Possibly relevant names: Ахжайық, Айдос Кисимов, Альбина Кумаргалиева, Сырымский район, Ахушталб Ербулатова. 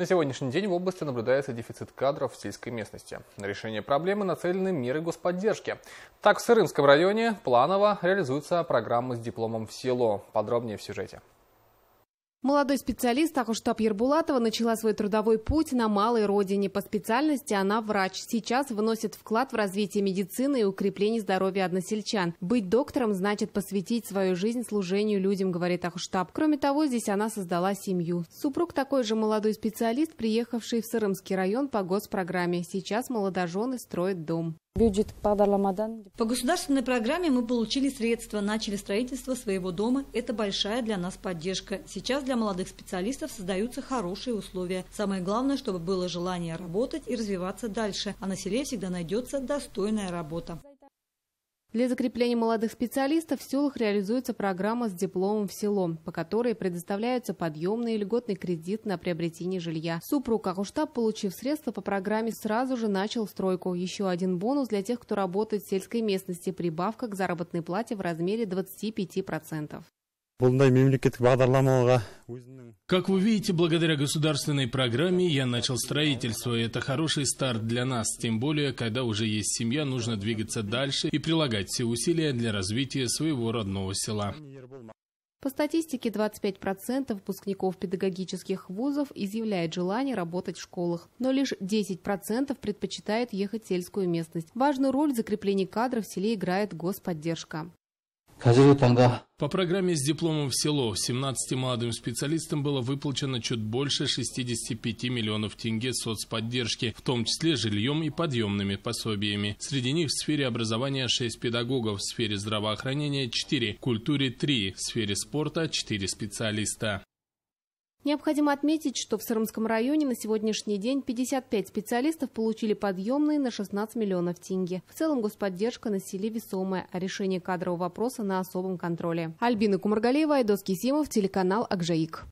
На сегодняшний день в области наблюдается дефицит кадров в сельской местности. На решение проблемы нацелены меры господдержки. Так, в Сырымском районе планово реализуется программа с дипломом в село. Подробнее в сюжете. Молодой специалист Ахушталб Ербулатова начала свой трудовой путь на малой родине. По специальности она врач. Сейчас вносит вклад в развитие медицины и укрепление здоровья односельчан. Быть доктором значит посвятить свою жизнь служению людям, говорит Ахушталб. Кроме того, здесь она создала семью. Супруг такой же молодой специалист, приехавший в Сырымский район по госпрограмме. Сейчас молодожены строят дом. По государственной программе мы получили средства, начали строительство своего дома. Это большая для нас поддержка. Сейчас для молодых специалистов создаются хорошие условия. Самое главное, чтобы было желание работать и развиваться дальше, а на селе всегда найдется достойная работа. Для закрепления молодых специалистов в селах реализуется программа с дипломом в село, по которой предоставляются подъемный и льготный кредит на приобретение жилья. Супруг Ахушталб, получив средства по программе, сразу же начал стройку. Еще один бонус для тех, кто работает в сельской местности – прибавка к заработной плате в размере 25%. Как вы видите, благодаря государственной программе я начал строительство. Это хороший старт для нас, тем более, когда уже есть семья, нужно двигаться дальше и прилагать все усилия для развития своего родного села. По статистике, 25% выпускников педагогических вузов изъявляет желание работать в школах, но лишь 10% предпочитает ехать в сельскую местность. Важную роль в закреплении кадров в селе играет господдержка. По программе с дипломом в село 17 молодым специалистам было выплачено чуть больше 65 миллионов тенге соцподдержки, в том числе жильем и подъемными пособиями. Среди них в сфере образования 6 педагогов, в сфере здравоохранения 4, в культуре 3, в сфере спорта 4 специалиста. Необходимо отметить, что в Сырымском районе на сегодняшний день 55 специалистов получили подъемные на 16 миллионов тенге. В целом господдержка на селе весомая, а решение кадрового вопроса на особом контроле. Альбина Кумаргалиева, Айдос Кисимов, телеканал «Ахжайық».